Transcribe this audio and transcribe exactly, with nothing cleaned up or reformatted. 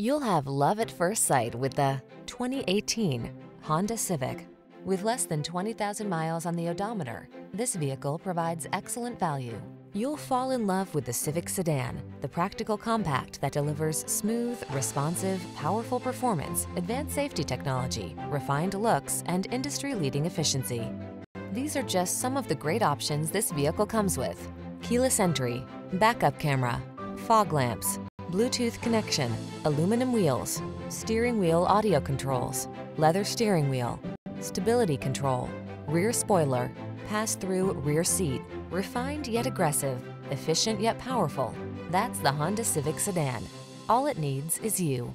You'll have love at first sight with the twenty eighteen Honda Civic. With less than twenty thousand miles on the odometer, this vehicle provides excellent value. You'll fall in love with the Civic sedan, the practical compact that delivers smooth, responsive, powerful performance, advanced safety technology, refined looks, and industry-leading efficiency. These are just some of the great options this vehicle comes with: keyless entry, backup camera, fog lamps, Bluetooth connection, aluminum wheels, steering wheel audio controls, leather steering wheel, stability control, rear spoiler, pass-through rear seat. Refined yet aggressive, efficient yet powerful. That's the Honda Civic sedan. All it needs is you.